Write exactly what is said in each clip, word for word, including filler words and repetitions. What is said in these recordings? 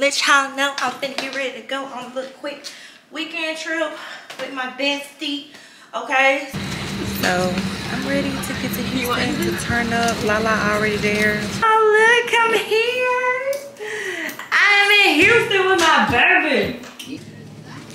let y'all know I'm finna get ready to go on a little quick weekend trip with my bestie, okay? So, I'm ready to get to Houston to turn up. Lala already there. Oh, look, I'm here. I'm in Houston with my baby.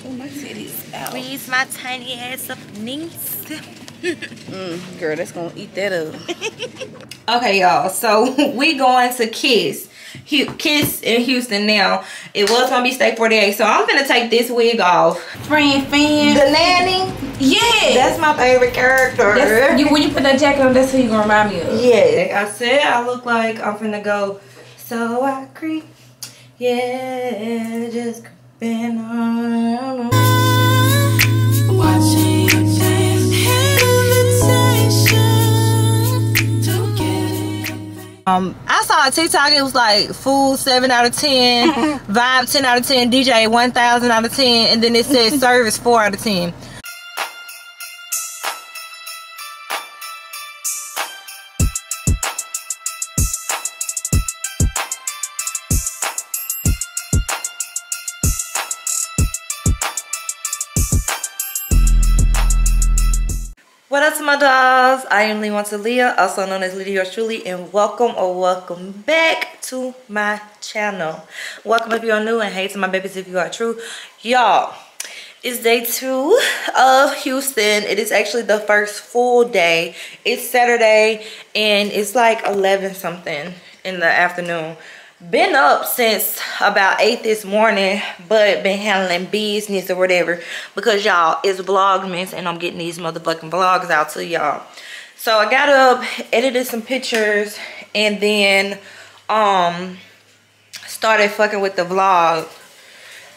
Oh, my titties out. Raise my tiny ass up, niece. mm, girl, that's gonna eat that up. Okay, y'all, so we going to Kiss. Kiss in Houston now. It was gonna be Stay forty-eight, so I'm gonna take this wig off. Friend, friend. The nanny? Yeah. That's my favorite character. That's, you, when you put that jacket on, that's who you gonna remind me of. Yeah. I said I look like I'm finna go, so I creep. Yeah, just creeping on. Watching invitation. Um, I saw a TikTok, it was like food seven out of ten, vibe ten out of ten, D J one thousand out of ten, and then it said service four out of ten. What up to my dolls? I am LeeLeeUrstrulee, also known as LeeLeeUrstrulee, and welcome or welcome back to my channel. Welcome if you are new, and hey to my babies if you are true. Y'all, it's day two of Houston. It is actually the first full day. It's Saturday and it's like eleven something in the afternoon. Been up since about eight this morning, but been handling business or whatever, because y'all, it's Vlogmas and I'm getting these motherfucking vlogs out to y'all. So I got up, edited some pictures, and then um started fucking with the vlog.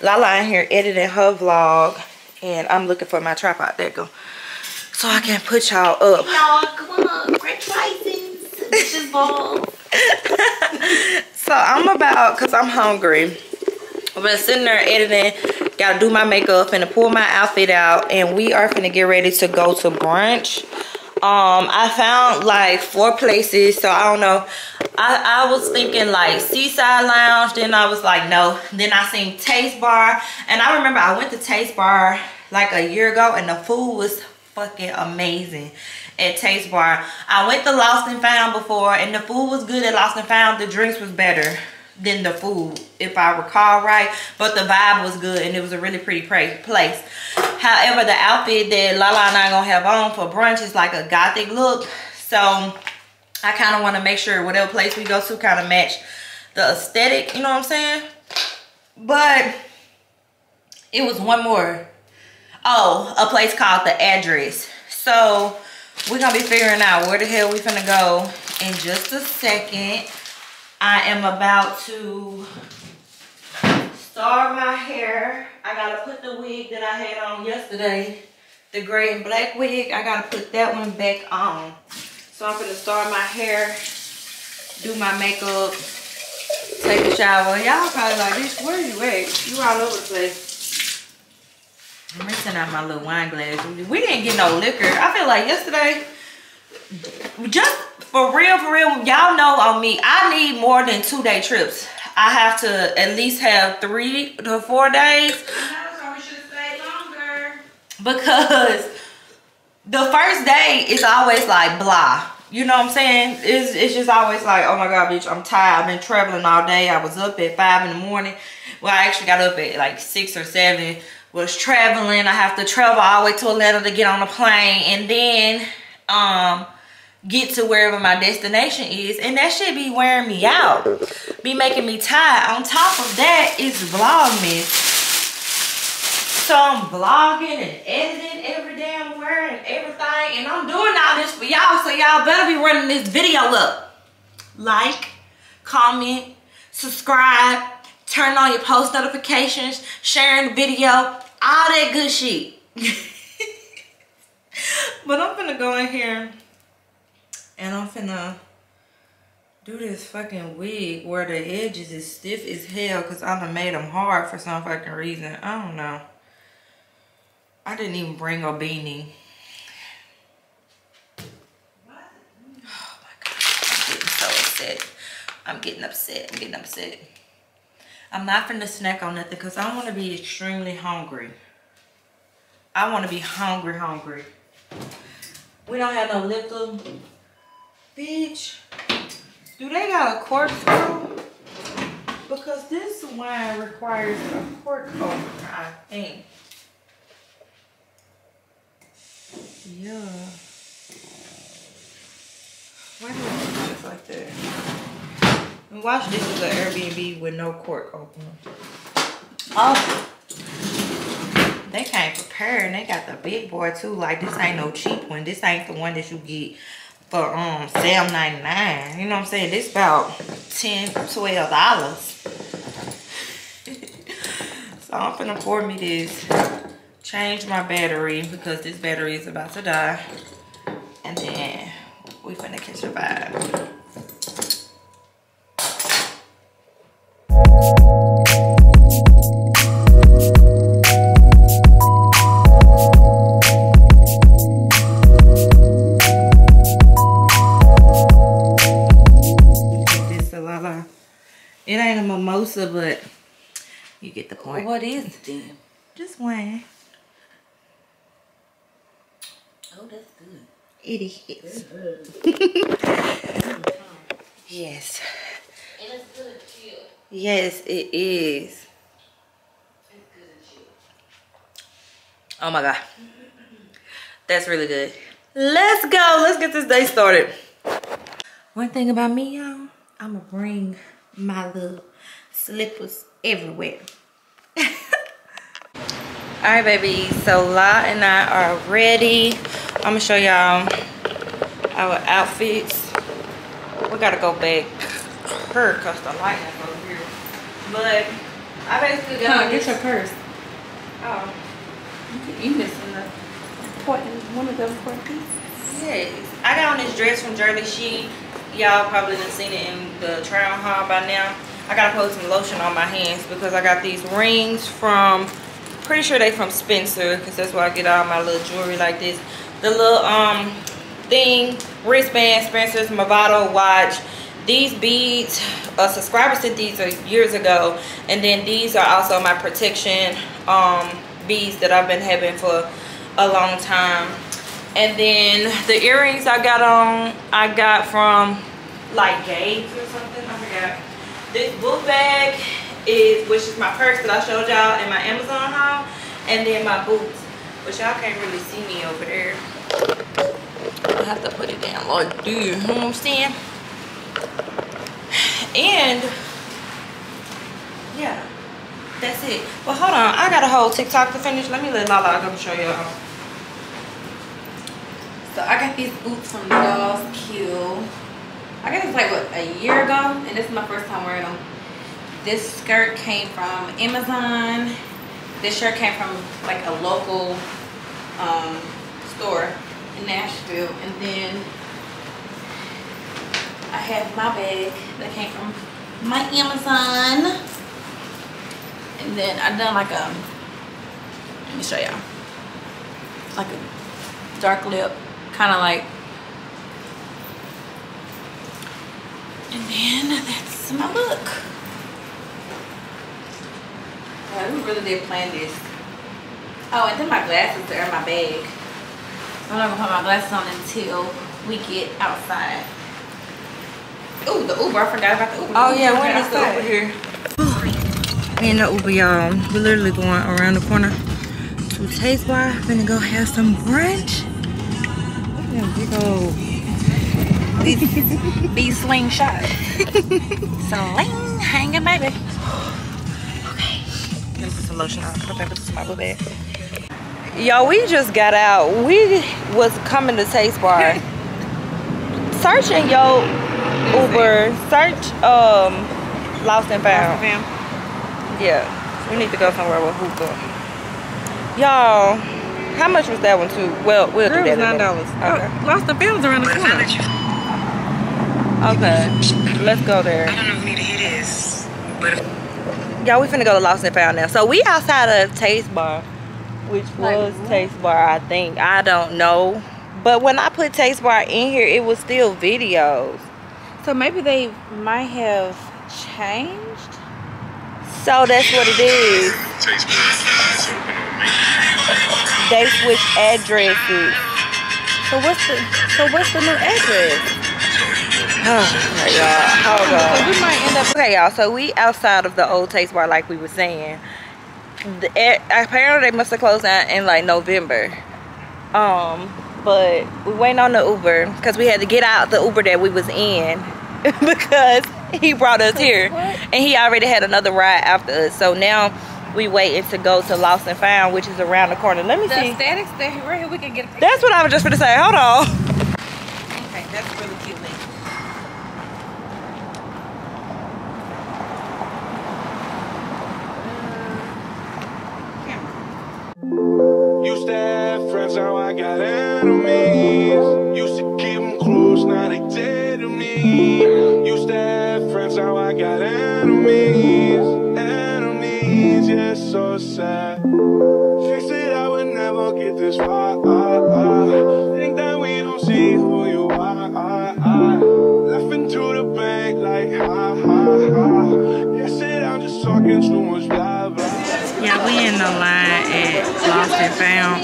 Lala in here editing her vlog, and I'm looking for my tripod. There you go, so I can put y'all up. Y'all, come on, French fries, dishes, balls. So I'm about, cause I'm hungry. I've been sitting there editing, gotta do my makeup and pull my outfit out, and we are finna get ready to go to brunch. Um, I found like four places, so I don't know. I, I was thinking like Seaside Lounge, then I was like no. Then I seen Taste Bar, and I remember I went to Taste Bar like a year ago, and the food was fucking amazing at Taste Bar. I went to Lost and Found before, and the food was good at Lost and Found. The drinks was better than the food, if I recall right, but the vibe was good and it was a really pretty place. However, the outfit that Lala and I gonna have on for brunch is like a gothic look, so I kind of want to make sure whatever place we go to kind of match the aesthetic, you know what I'm saying? But it was one more, oh, a place called The Address. So we're gonna be figuring out where the hell we finna go in just a second. I am about to start my hair. I gotta put the wig that I had on yesterday, the gray and black wig, I gotta put that one back on. So I'm gonna start my hair, do my makeup, take a shower. Y'all probably like, bitch, where you at? You all over the place. I'm rinsing out my little wine glass. We didn't get no liquor. I feel like yesterday, just for real, for real, y'all know on me, I need more than two day trips. I have to at least have three to four days. No, we should stay longer. Because the first day is always like blah. You know what I'm saying? It's, it's just always like, oh my God, bitch, I'm tired. I've been traveling all day. I was up at five in the morning. Well, I actually got up at like six or seven. Was traveling. I have to travel all the way to Atlanta to get on a plane and then um get to wherever my destination is, and that shit be wearing me out, be making me tired. On top of that, it's Vlogmas, so I'm vlogging and editing every damn word and everything, and I'm doing all this for y'all, so y'all better be running this video up. Like, comment, subscribe, turn on your post notifications, sharing the video, all that good shit. But I'm finna go in here and I'm finna do this fucking wig where the edges is stiff as hell, cause I done made them hard for some fucking reason. I don't know. I didn't even bring a beanie. What? Oh my God, I'm getting so upset. I'm getting upset, I'm getting upset. I'm not finna snack on nothing because I want to be extremely hungry. I want to be hungry, hungry. We don't have no liquor. Bitch, do they got a corkscrew? Because this wine requires a cork opener, I think. Yeah. Why do we do this like that? And watch, this is an Airbnb with no cork opener. Also, they can't prepare, and they got the big boy too. Like, this ain't no cheap one. This ain't the one that you get for um seven ninety-nine. You know what I'm saying? This about ten, twelve dollars. So I'm finna pour me this. Change my battery because this battery is about to die. And then we finna catch a vibe. It ain't a mimosa, but you get the point. What is it then? Just wine. Oh, that's good. It is. Good. Yes. It is good to you. Yes, it is. It's good to you. Oh my God. That's really good. Let's go. Let's get this day started. One thing about me, y'all, I'ma bring my little slippers everywhere. All right, baby, so La and I are ready. I'm gonna show y'all our outfits. We gotta go back her because the light is over here, but I basically got, get your purse. Oh, you can eat this in the important, one of the important pieces. Yes, I got on this dress from Jurley. She, y'all probably done seen it in the trial haul by now. I gotta put some lotion on my hands because I got these rings from, pretty sure they from Spencer, because that's where I get all my little jewelry like this. The little um thing, wristband, Spencer's, Movado watch. These beads, uh, subscribers sent these years ago. And then these are also my protection um beads that I've been having for a long time. And then the earrings I got on, I got from like Gabe's or something, I forgot. This book bag is, which is my purse that I showed y'all in my Amazon haul. And then my boots, which y'all can't really see me over there. I have to put it down like, dude, you know what I'm saying? And yeah, that's it. But hold on, I got a whole TikTok to finish. Let me let Lala come show y'all. So I got these boots from Dolls Kill. I got this like what, a year ago, and this is my first time wearing them. This skirt came from Amazon. This shirt came from like a local um, store in Nashville. And then I have my bag that came from my Amazon. And then I done like a, let me show y'all, like a dark lip, kind of like, and then that's my look. Yeah, we really did plan this. Oh, and then my glasses are in my bag. I'm not gonna put my glasses on until we get outside. Ooh, the Uber, I forgot about the Uber. Oh yeah, we're in the Uber here. We in the Uber, y'all. We're literally going around the corner to Taste Bar. I'm gonna go have some brunch. Look at big old be slingshot. Sling hanging, baby. Okay. I'm gonna put some lotion on. Put this in my blue bag. Yo, we just got out. We was coming to Taste Bar. Searching yo Uber. Search um Lost and Found. Lost and Found. Yeah. We need to go somewhere with hookah. Y'all. How much was that one too? Well, we'll do that. Nine dollars. Okay. Oh, Lost and Found around the corner. Okay, let's go there. I don't know if we need to hit this, but y'all, we finna go to Lost and Found now. So we outside of Taste Bar, which was like, Taste Bar, I think. I don't know, but when I put Taste Bar in here, it was still videos. So maybe they might have changed. So that's what it is. They switched addresses. So what's the so what's the new address? Oh my God. Hold on. We might end up okay, y'all. So we outside of the old Taste Bar, like we were saying. The, apparently they must have closed down in like November. Um, but we waiting on the Uber because we had to get out the Uber that we was in because he brought us here and he already had another ride after us. So now we waiting to go to Lost and Found, which is around the corner. Let me the see. The statics that right here we can get. A that's what I was just going to say. Hold on. Okay, that's really cute. Used to have friends, now I got enemies. Used to keep them close, now they dead to me. Used to have friends, now I got enemies. Enemies, yeah, so sad. Fix it, I would never get this far. Think that we don't see who you are. Laughing to the bank like ha ha ha. Guess it, I'm just talking too much blah blah. Yeah, we in the line at Lost and Found.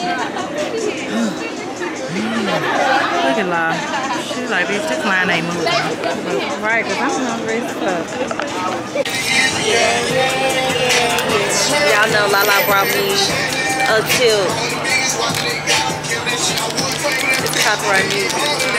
Look at La. She's like, bitch, this line ain't moving. But, right, because I'm hungry as fuck. Y'all know Lala brought me a tilt. It's copyright music.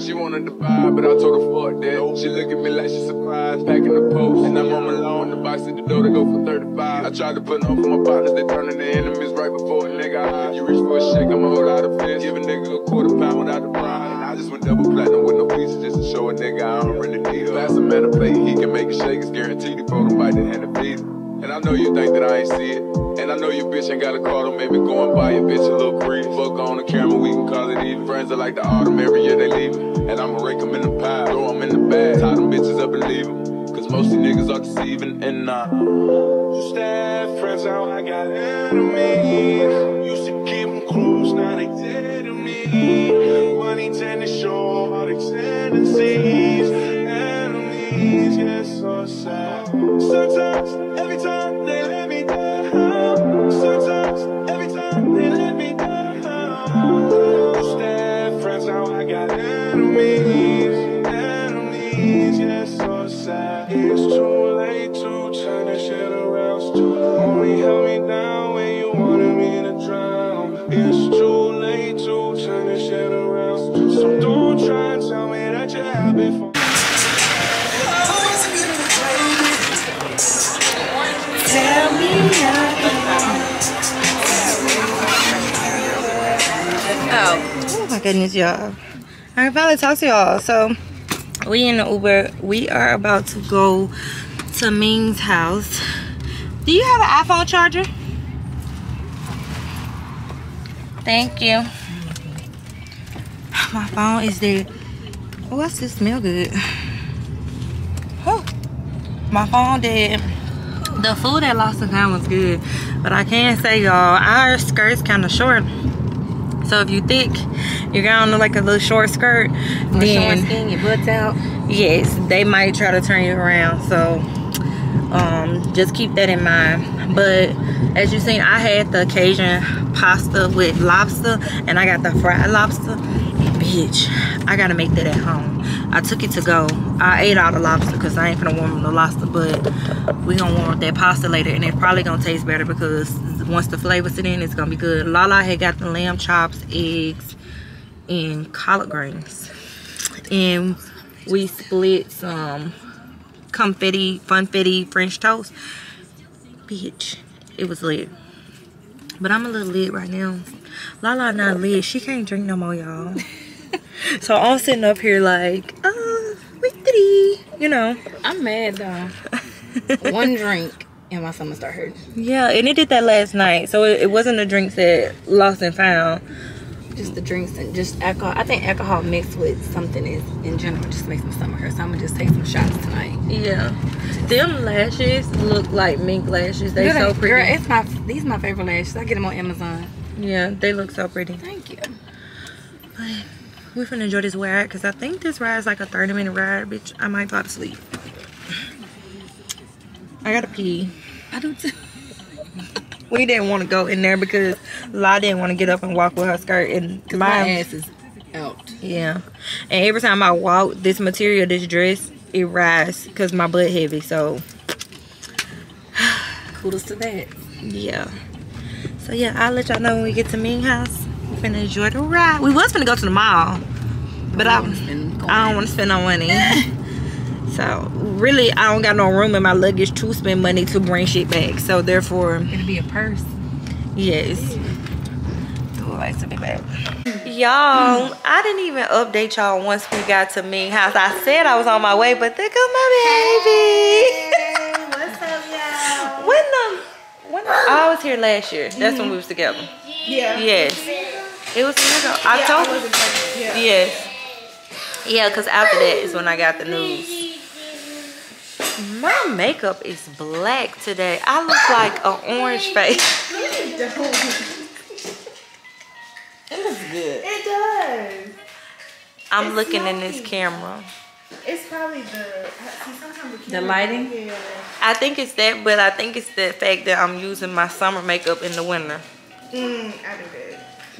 She wanted to buy, but I told her fuck that. She look at me like she surprised, packing the post. And I'm on my lawn, the box at the door to go for thirty-five. I tried to put on for my partners, they turn into enemies right before a nigga high. You reach for a shake, I'm a whole lot of fist. Give a nigga a quarter pound without the pride. And I just went double platinum with no pieces just to show a nigga I don't really need her. Pass a man a plate, he can make it shake, it's guaranteed. He photo bite the hand to feed. And I know you think that I ain't see it. And I know your bitch ain't got a car, don't make me go and buy your bitch a little creep. Fuck on the camera, we can call it even. Friends are like the autumn, every year they leave. And I'ma rake them in the pie, throw them in the bag. Tie them bitches up and leave them. Cause most of these niggas are deceiving and nah. Used to have friends, now I got enemies. Used to keep them close, now they dead to me. Money tend to show all the tendencies. Enemies, yeah, so sad. Sometimes, every time they let me down. Sometimes, every time they let me down. Used to have friends, now I got enemies. Enemies, enemies, yeah, so sad. It's too late to turn this shit around. Only held me down when you wanted me to drown. It's too late to turn this shit around. So don't try and tell me that you're happy for. Tell me nothing. Oh, oh my goodness, y'all. I finally talked to y'all. So we in the Uber. We are about to go to Ming's house. Do you have an iPhone charger? Thank you. My phone is dead. Oh, that still smell good. Whew. My phone dead. The food at Lost and Found was good, but I can say y'all, our skirt's kind of short. So if you thick, you got on like a little short skirt, or then short skin, your butt's out. Yes, they might try to turn you around. So um, just keep that in mind. But as you seen, I had the Cajun pasta with lobster, and I got the fried lobster. And bitch, I gotta make that at home. I took it to go. I ate all the lobster because I ain't gonna warm the lobster, but we gonna warm that pasta later, and it probably gonna taste better because once the flavor sit in, it's gonna be good. Lala had got the lamb chops, eggs, and collard greens, and we split some confetti, funfetti French toast. Bitch, it was lit. But I'm a little lit right now. Lala not lit. She can't drink no more, y'all. So I'm sitting up here like, oh, we three, you know. I'm mad, though. One drink and my stomach started hurting. Yeah, and it did that last night. So it, it wasn't the drinks that lost and found. Just the drinks and just alcohol. I think alcohol mixed with something is in general just makes my stomach hurt. So I'm gonna just take some shots tonight. Yeah, them lashes look like mink lashes. They so pretty. Girl, it's my these are my favorite lashes. I get them on Amazon. Yeah, they look so pretty. Thank you. But we finna enjoy this ride because I think this ride is like a thirty minute ride, bitch. I might fall asleep. I gotta pee. I do too. We didn't want to go in there because La didn't want to get up and walk with her skirt, and my, my ass is out. Yeah, and every time I walk, this material, this dress, it rises because my butt heavy. So kudos to that. Yeah. So yeah, I'll let y'all know when we get to Ming house. We finna enjoy the ride. We was finna go to the mall, but I I don't want to spend no money. So really, I don't got no room in my luggage to spend money to bring shit back. So therefore, it'll be a purse. Yes. Ooh, I used to be back. Y'all, I didn't even update y'all once we got to Ming house. I said I was on my way, but there goes my baby. Hey, what's up, y'all? When the when the, I was here last year, that's mm-hmm. when we was together. Yeah. Yes. It was October. Yeah, I wasn't pregnant. Yeah. Yes. Yeah, cause after that is when I got the news. My makeup is black today. I look like an orange face. No, you don't. It looks good. It does. I'm it's looking smoky. In this camera. It's probably the sometimes the, the lighting. Yeah. I think it's that, but I think it's the fact that I'm using my summer makeup in the winter. Mm, I do that.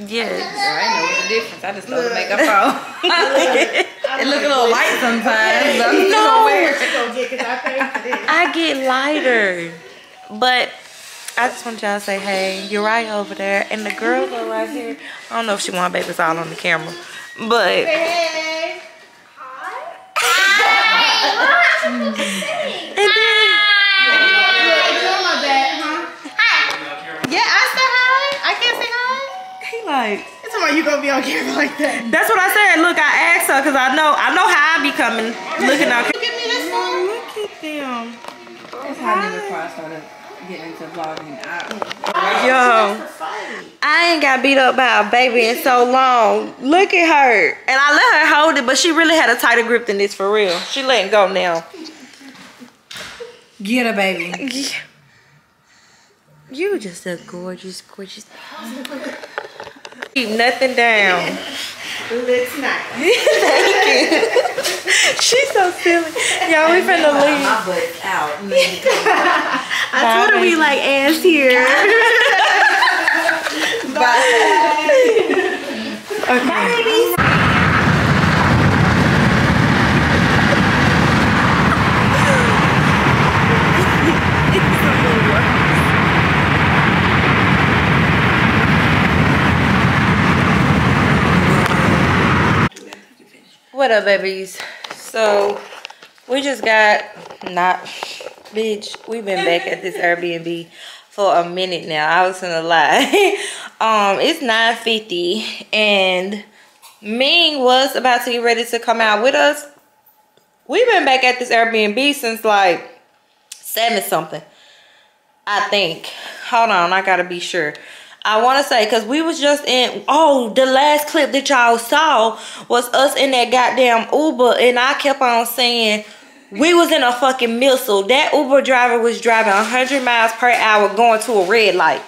Yes. Well, I know the difference. I just know the makeup off. It look a little light sometimes. Okay. No. I get lighter. But I just want y'all to say, hey, you're right over there. And the girls are right here. I don't know if she want babies all on the camera. But and then like, it's why you gonna be on camera like that. That's what I said. Look, I asked her because I know I know how I be coming. Looking out. Look at me this one. Look at them. That's how I knew before I started getting into vlogging. Yo, I ain't got beat up by a baby in so long. Look at her. And I let her hold it, but she really had a tighter grip than this for real. She letting go now. Get her, baby. Yeah. You just a gorgeous, gorgeous. Keep nothing down. Looks nice. Thank you. She's so silly. Y'all, we finna leave. My butt's out. I told her we like ass here. Bye. Okay. Bye, babies. What up, babies? So we just got not bitch we've been back at this Airbnb for a minute now. I was gonna lie. um it's nine fifty and Ming was about to get ready to come out with us. We've been back at this Airbnb since like seven something, I think. Hold on, I gotta be sure. I want to say, because we was just in, oh, the last clip that y'all saw was us in that goddamn Uber, and I kept on saying, we was in a fucking missile. That Uber driver was driving one hundred miles per hour going to a red light.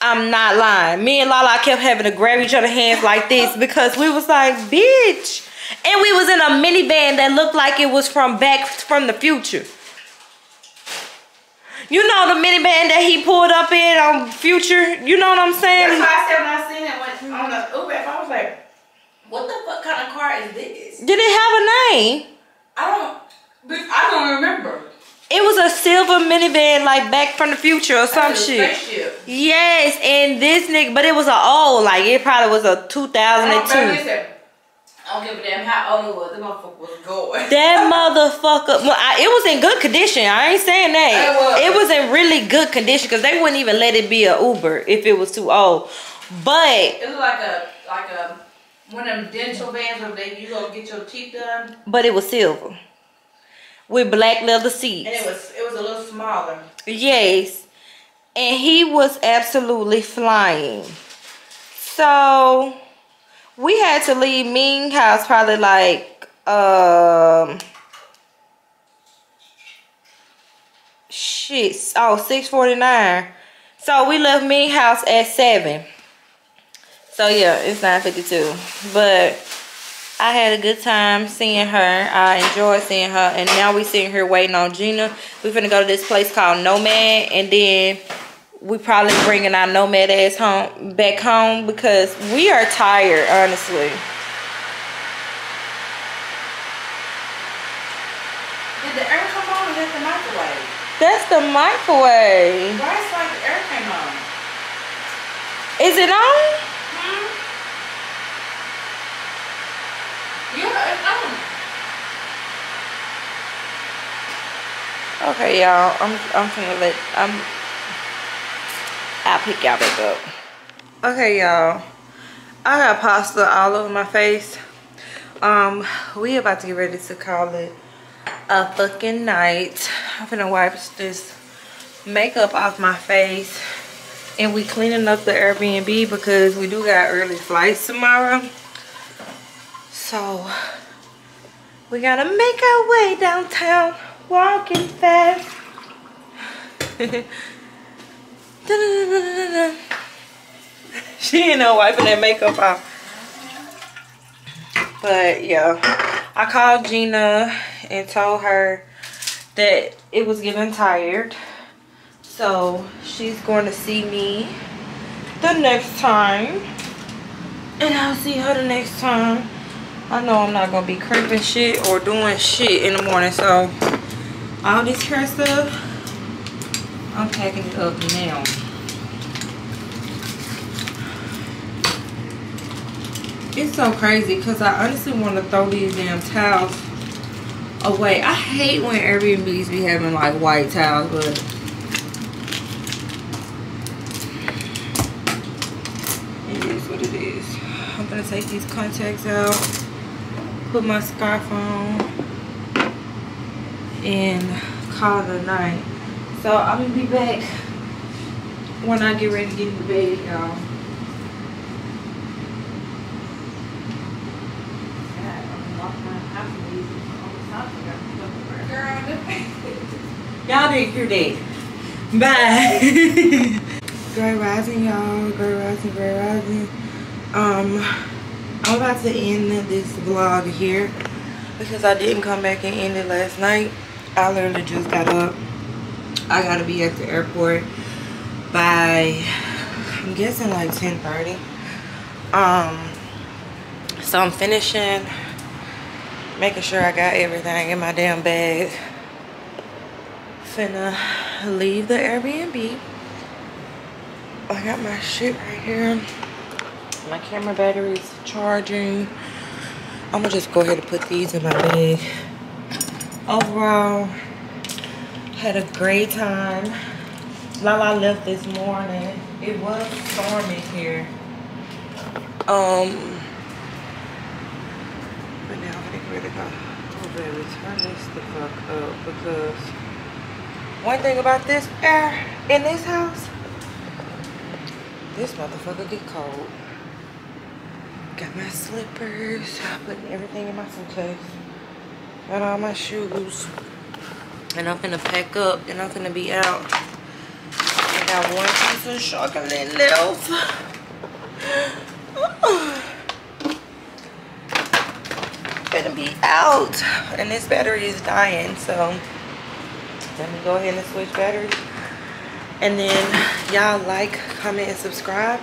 I'm not lying. Me and Lala kept having to grab each other's hands like this, because we was like, bitch. And we was in a minivan that looked like it was from Back from the Future. You know the minivan that he pulled up in on Future? You know what I'm saying? That's why I said when I seen it when, on the Uber, I was like, what the fuck kind of car is this? Did it have a name? I don't, I don't remember. It was a silver minivan like Back from the Future or some shit. Spaceship. Yes, and this nigga, but it was an old, like it probably was a two thousand two. I don't remember, I don't give a damn how old it was. That motherfucker was going. That motherfucker. Well, I, it was in good condition. I ain't saying that. It was. It was in really good condition because they wouldn't even let it be an Uber if it was too old. But it was like a like a one of them dental vans where they you go get your teeth done. But it was silver with black leather seats. And it was it was a little smaller. Yes, and he was absolutely flying. So we had to leave Ming house probably like um shit oh six forty-nine. So we left Ming house at seven. So yeah, it's nine fifty-two. But I had a good time seeing her. I enjoyed seeing her, and now we sitting here waiting on Gina. We finna go to this place called Nomad, and then we probably bringing our nomad ass home back home because we are tired, honestly. Did the air come on or is that the microwave? That's the microwave. Why is it like the air came on? Is it on? Hmm? Yeah, it's on. Okay, y'all. I'm I'm gonna let I'm I'll pick y'all back up. Okay, y'all. I got pasta all over my face. Um, we about to get ready to call it a fucking night. I'm finna wipe this makeup off my face. And we cleaning up the Airbnb because we do got early flights tomorrow. So, we gotta make our way downtown. Walking fast. Da, da, da, da, da. She ain't no wiping that makeup off. But yeah, I called Gina and told her that it was getting tired, so she's going to see me the next time, and I'll see her the next time. I know I'm not gonna be crimping shit or doing shit in the morning, so all this hair stuff I'm packing it up now. It's so crazy because I honestly want to throw these damn towels away. I hate when Airbnbs be having like white towels, but it is what it is. I'm gonna take these contacts out, put my scarf on, and call it a night. So I'm gonna be back when I get ready to get into bed, y'all. Y'all didn't hear that. Bye. Great rising, y'all. Great rising, great rising. Um, I'm about to end this vlog here because I didn't come back and end it last night. I literally just got up. I gotta be at the airport by, I'm guessing like ten thirty. Um, so I'm finishing, making sure I got everything in my damn bag. Finna leave the Airbnb. I got my shit right here. My camera battery's charging. I'm gonna just go ahead and put these in my bag. Overall, had a great time. Lala left this morning. It was stormy here. Um, but now I think we're gonna go. Oh baby, turn this the fuck up because one thing about this air in this house, this motherfucker get cold. Got my slippers. I'm putting everything in my suitcase. Got all my shoes. And I'm finna pack up, and I'm finna be out. I got one piece of chocolate left. Finna be out. And this battery is dying, so let me go ahead and switch batteries. And then y'all like, comment, and subscribe.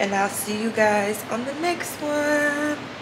And I'll see you guys on the next one.